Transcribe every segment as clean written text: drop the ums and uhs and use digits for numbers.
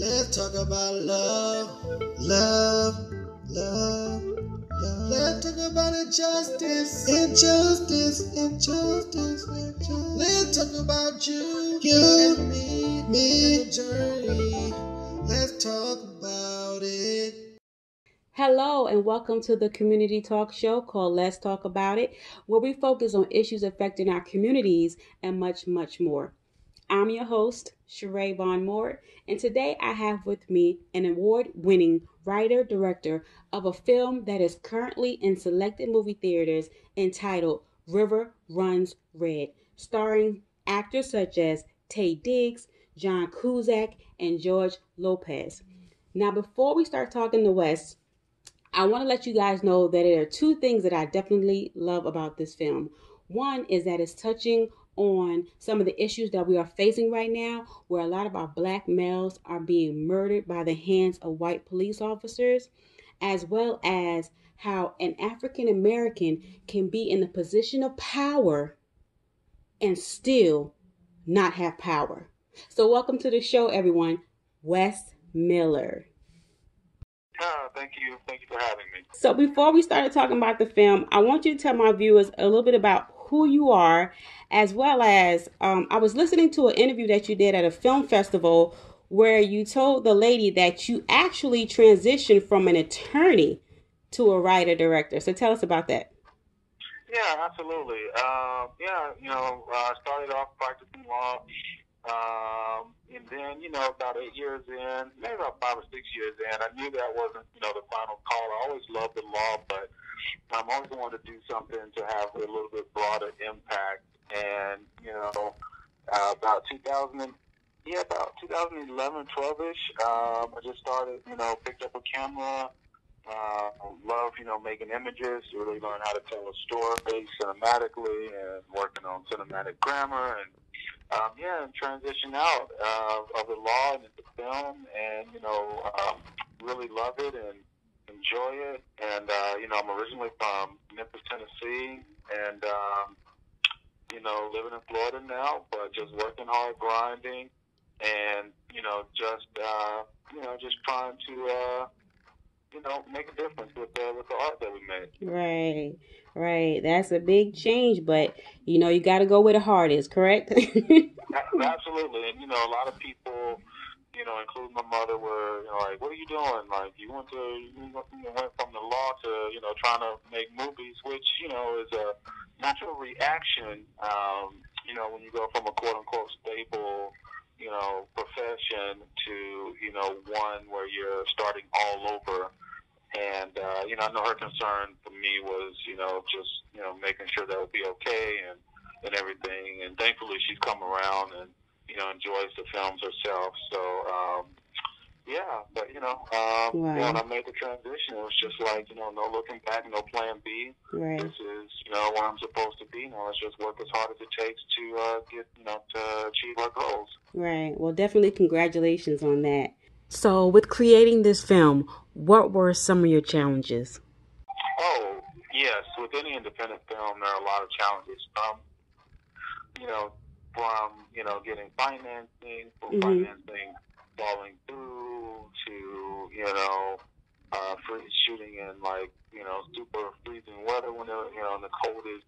Let's talk about love. Let's talk about injustice. Let's talk about you and me, and the journey. Let's talk about it. Hello and welcome to the community talk show called Let's Talk About It, where we focus on issues affecting our communities and much, much more. I'm your host, Sheree Von Moore, and today I have with me an award-winning writer-director of a film that is currently in selected movie theaters entitled River Runs Red, starring actors such as Taye Diggs, John Cusack, and George Lopez. Now, before we start talking to Wes, I want to let you guys know that there are two things that I definitely love about this film. One is that it's touching on some of the issues that we are facing right now, where a lot of our black males are being murdered by the hands of white police officers, as well as how an African American can be in the position of power and still not have power. So welcome to the show, everyone, Wes Miller. Thank you for having me. So before we started talking about the film, I want you to tell my viewers a little bit about who you are, as well as I was listening to an interview that you did at a film festival where you told the lady that you actually transitioned from an attorney to a writer-director. So tell us about that. Yeah, absolutely. I started off practicing law, and then, about 8 years in, maybe about 5 or 6 years in, I knew that wasn't, the final call. I always loved the law, but I'm always wanted to do something to have a little bit broader impact. And, about 2011, 12-ish, I just started, picked up a camera. Love, making images, really learn how to tell a story cinematically and working on cinematic grammar and transition out of the law and into film and, really love it and enjoy it. And, I'm originally from Memphis, Tennessee, and, living in Florida now, but just working hard, grinding, and, just trying to, make a difference with the art that we make. Right. That's a big change, but, you got to go where the heart is, correct? Absolutely. And, a lot of people, including my mother, were like, what are you doing? Like, you went from the law to, trying to make movies, which, is a natural reaction, when you go from a quote-unquote stable profession to, one where you're starting all over. And, I know her concern for me was, making sure that would be okay and everything. And thankfully she's come around and, enjoys the films herself. So, when I made the transition, it was just like, no looking back, no plan B. Right. This is, where I'm supposed to be. Now let's just work as hard as it takes to to achieve our goals. Right. Well, definitely congratulations on that. So with creating this film, what were some of your challenges? Oh, yes. With any independent film, there are a lot of challenges. From getting financing, from financing falling through to, free shooting in like, super freezing weather when they're, in the coldest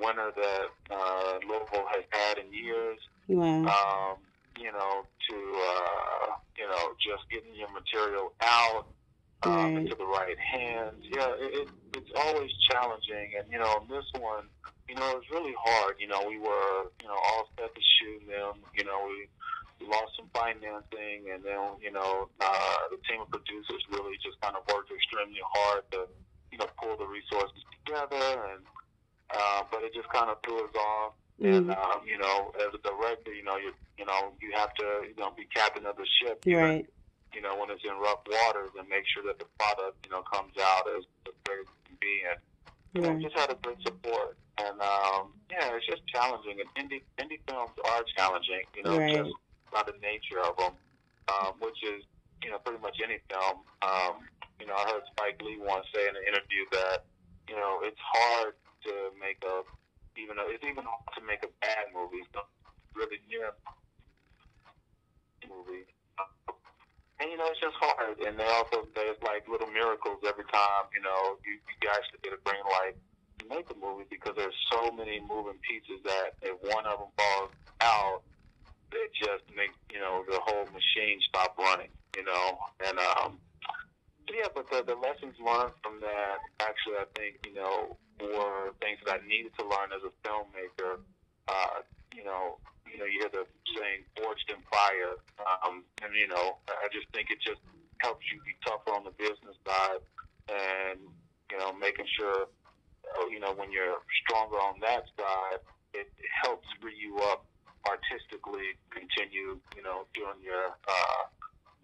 winter that Louisville has had in years. Wow. To just getting your material out into the right hands. Yeah, it's always challenging. And, this one, it was really hard. We were, all set to shoot them. We lost some financing, and then, the team of producers really just kind of worked extremely hard to, pull the resources together, and but it just kind of threw us off. And, as a director, you have to, be captain of the ship, right. When it's in rough waters, and make sure that the product, comes out as great as it can be. And, just had a good support. And, it's just challenging. And indie films are challenging, right. Just by the nature of them, which is, pretty much any film. I heard Spike Lee once say in an interview that, it's hard to make even hard to make a bad movie. It's really, movie. you know, it's just hard. And then also there's like little miracles every time, you know, you actually get a green light to make a movie, because there's so many moving pieces that if one of them falls out, it just makes, you know, the whole machine stop running, you know. And yeah, but the lessons learned from that, actually, I think, you know, were things that I needed to learn as a filmmaker. You know, you hear the saying "forged in fire," and you know, I just think it just helps you be tougher on the business side, and you know, making sure, you know, when you're stronger on that side, it helps free you up artistically. Continue, you know, doing your,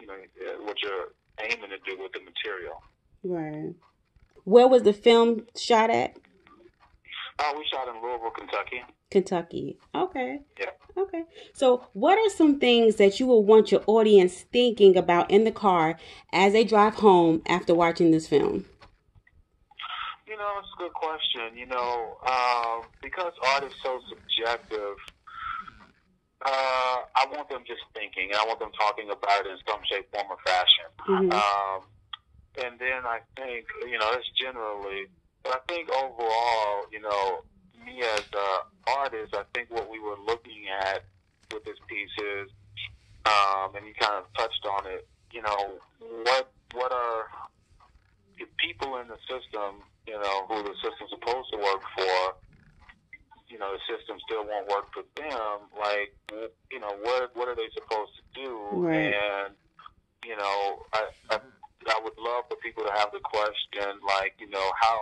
you know, what you're aiming to do with the material. Right. Where was the film shot at? We shot in Louisville, Kentucky. Okay. Yeah. Okay. So what are some things that you will want your audience thinking about in the car as they drive home after watching this film? You know, it's a good question. You know, because art is so subjective, I want them just thinking. I want them talking about it in some shape, form, or fashion. Mm-hmm. And then I think, you know, that's generally... But I think overall, you know, me as an artist, I think what we were looking at with this piece is, and you kind of touched on it, you know, what are the people in the system, you know, who the system's supposed to work for, you know, the system still won't work for them. Like, you know, what are they supposed to do? Right. And, you know, I would love for people to have the question, like, you know, how...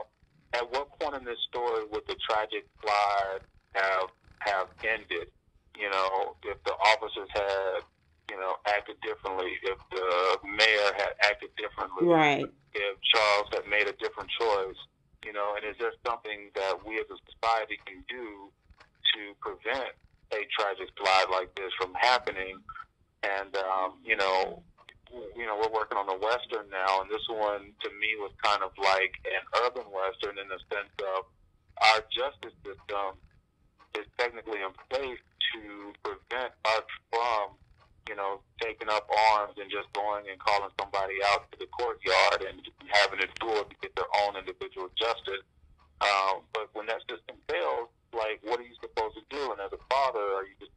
At what point in this story would the tragic slide have ended? You know, if the officers had, you know, acted differently, if the mayor had acted differently, right? If Charles had made a different choice, you know, and is there something that we as a society can do to prevent a tragic slide like this from happening? And, you know, we're working on a Western now, and this one, to me, was kind of like an urban Western in the sense of our justice system is technically in place to prevent us from, you know, taking up arms and just going and calling somebody out to the courtyard and having it do to get their own individual justice. But when that system fails, like, what are you supposed to do? And as a father, are you just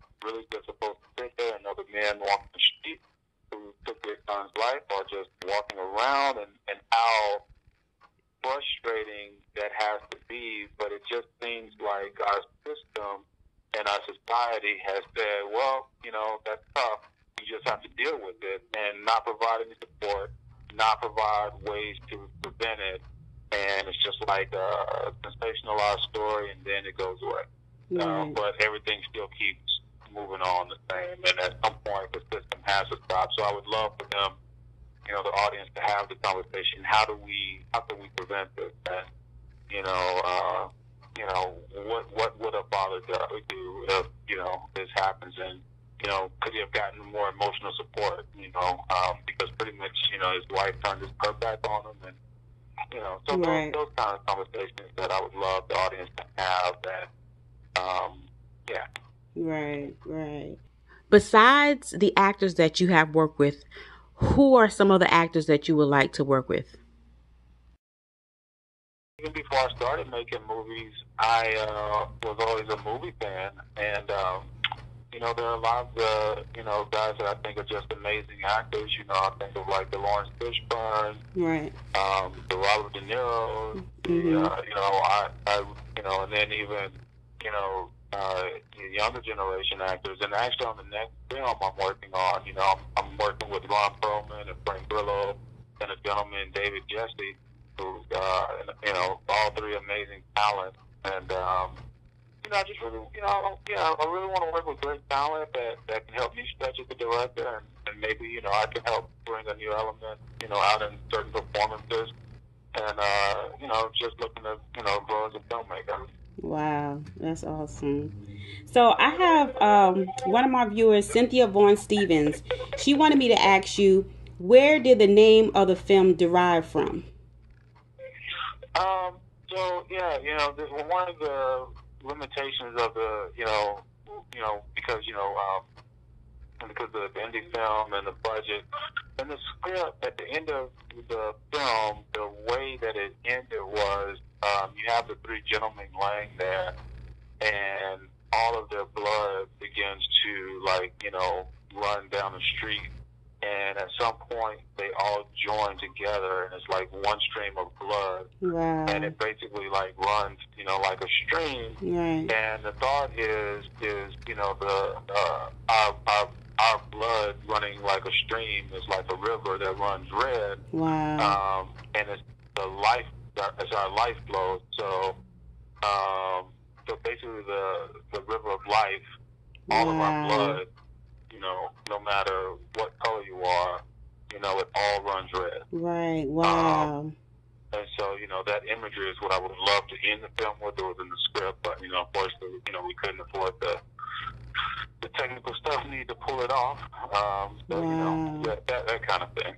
supposed to sit there and other men walk the street who took their son's life, or just walking around, and how frustrating that has to be? But it just seems like our system and our society has said, well, you know, that's tough. You just have to deal with it and not provide any support, not provide ways to prevent it. And it's just like a sensationalized story, and then it goes away. Mm-hmm. But everything still keeps moving on the same, and at some point the system has to stop. So I would love for them, you know, the audience, to have the conversation. How can we prevent this? And, you know, what would a father do if, you know, this happens? And, you know, could he have gotten more emotional support? You know, because pretty much, you know, his wife turned her back on him, and, you know, so right. those kind of conversations that I would love the audience to have. That, yeah. Right. Besides the actors that you have worked with, who are some of the actors that you would like to work with? Even before I started making movies, I was always a movie fan, and you know, there are a lot of you know, guys that I think are just amazing actors. You know, I think of like the Lawrence Fishburne, right? The Robert De Niro, mm-hmm. You know, I you know, and then even, you know, younger generation actors. And actually on the next film I'm working on, you know, I'm working with Ron Perlman and Frank Grillo and a gentleman, David Jesse, who's, you know, all three amazing talent. And, you know, I just really, you know, I really want to work with great talent that can help me stretch as a director, and maybe, you know, I can help bring a new element, you know, out in certain performances, and, you know, just looking to, you know, grow as a filmmaker. Wow, that's awesome. So I have one of my viewers, Cynthia Vaughn Stevens. She wanted me to ask you, where did the name of the film derive from? So yeah, you know, this, one of the limitations of the, you know, because, you know, because of the indie film and the budget. And the script, at the end of the film, the way that it ended was you have the three gentlemen laying there, and all of their blood begins to, like, you know, run down the street. And at some point, they all join together, and it's like one stream of blood. Wow. And it basically, like, runs, you know, like a stream. Right. And the thought is you know, the our blood running like a stream is like a river that runs red. Wow. And it's the life, it's our lifeblood. So, so basically, the river of life, all of our blood. You know, no matter what color you are, you know, it all runs red. Right, wow. And so, you know, that imagery is what I would love to end the film with. It was in the script, but, you know, unfortunately, you know, we couldn't afford the technical stuff needed to pull it off. So, you know, that kind of thing.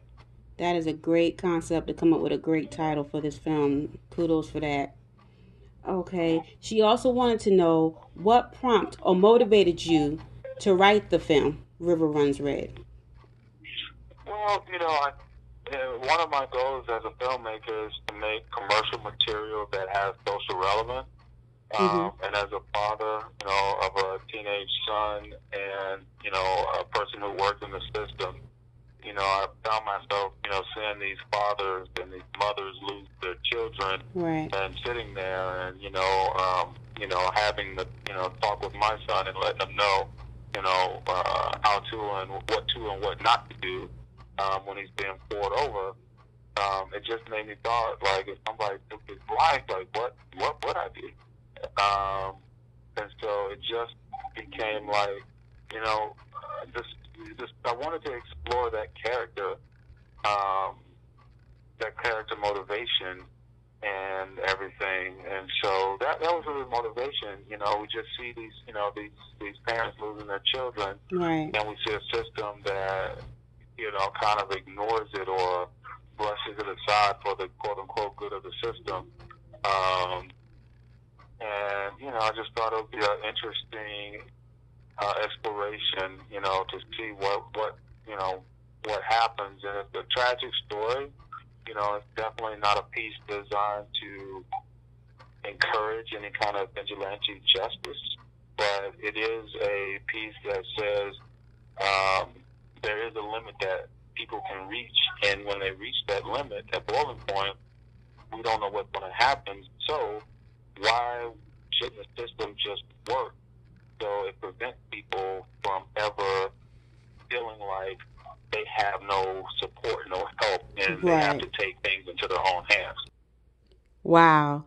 That is a great concept to come up with a great title for this film. Kudos for that. Okay. She also wanted to know what prompted or motivated you to write the film River Runs Red? Well, you know, one of my goals as a filmmaker is to make commercial material that has social relevance. And as a father, you know, of a teenage son and, you know, a person who works in the system, you know, I found myself, you know, seeing these fathers and these mothers lose their children, right, and sitting there and, you know, having the, you know, talk with my son and letting them know, you know, how to and what not to do when he's being poured over. It just made me thought, like, if somebody took his life, like, what would I do? And so it just became like, you know, just I wanted to explore that character motivation and everything. And so that was really motivation. You know, we just see these, you know, these parents losing their children, right, and we see a system that, you know, kind of ignores it or brushes it aside for the quote-unquote good of the system. And, you know, I just thought it would be an interesting exploration, you know, to see what happens. And it's a tragic story. You know, it's definitely not a piece designed to encourage any kind of vigilante justice, but it is a piece that says there is a limit that people can reach, and when they reach that limit, that boiling point, we don't know what's going to happen. So why shouldn't the system just work? So it prevents people from ever feeling like they have no support, no help, and they have to take things into their own hands. Wow.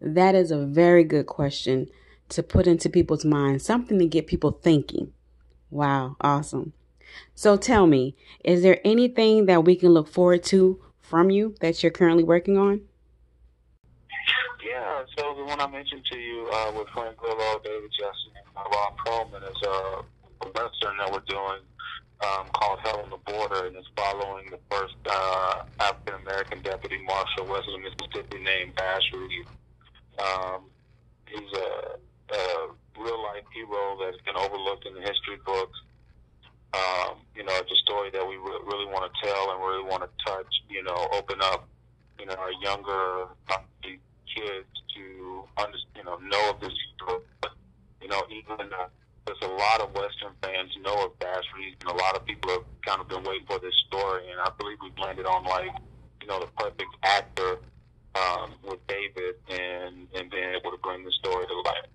That is a very good question to put into people's minds, something to get people thinking. Wow. Awesome. So tell me, is there anything that we can look forward to from you that you're currently working on? Yeah. So the one I mentioned to you with Frank Grillo, David Jesse, and Ron Perlman is a western that we're doing called Hell on the Border, and it's following the first African-American deputy marshal west of Mississippi named Bashree. He's a real-life hero that's been overlooked in the history books. You know, it's a story that we really want to tell and really want to touch, you know, open up, you know, our younger kids to, you know of this story. But, you know, even there's a lot of Western fans know of Bashree, and a lot of people have kind of been waiting for this story, and I believe we've landed on, like, you know, the perfect actor with David and being able to bring the story to life.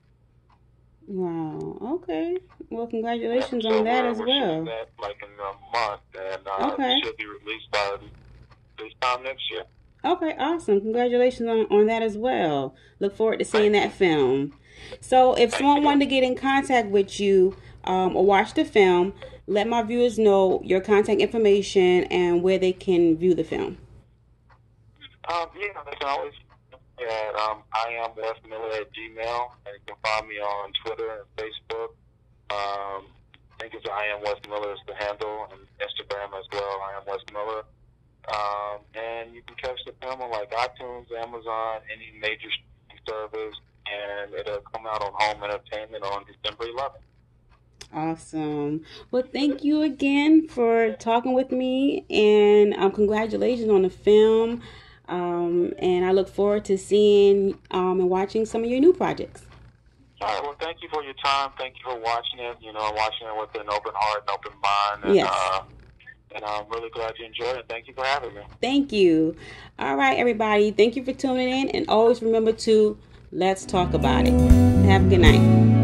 Wow, okay. Well, congratulations on that as well. We're shooting that, like, in a month, and it should be released by this time next year. Okay, awesome. Congratulations on that as well. Look forward to seeing that film. So if someone wanted to get in contact with you or watch the film, let my viewers know your contact information and where they can view the film. Yeah, they can always at I am Wes Miller at Gmail, and you can find me on Twitter and Facebook. I think it's I am Wes Miller is the handle, and Instagram as well, I am Wes Miller. And you can catch the film on, like, iTunes, Amazon, any major service. And it'll come out on Home Entertainment on December 11th. Awesome. Well, thank you again for talking with me, and congratulations on the film. And I look forward to seeing and watching some of your new projects. All right. Well, thank you for your time. Thank you for watching it. You know, watching it with an open heart and open mind. And, yes. And I'm really glad you enjoyed it. Thank you for having me. Thank you. All right, everybody. Thank you for tuning in. And always remember to let's talk about it. Have a good night.